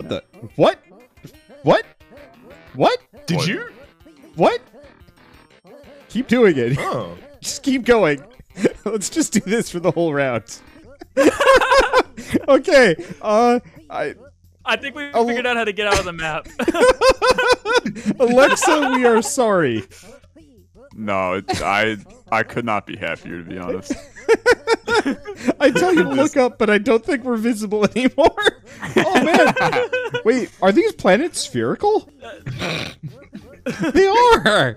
What the? What? What? What? Did you? What? Keep doing it. Oh. Just keep going. Let's just do this for the whole round. Okay. I think we figured out how to get out of the map. Alexa, we are sorry. No, I could not be happier, to be honest. I tell you to look up, but I don't think we're visible anymore. Oh, man. Wait, are these planets spherical? They are.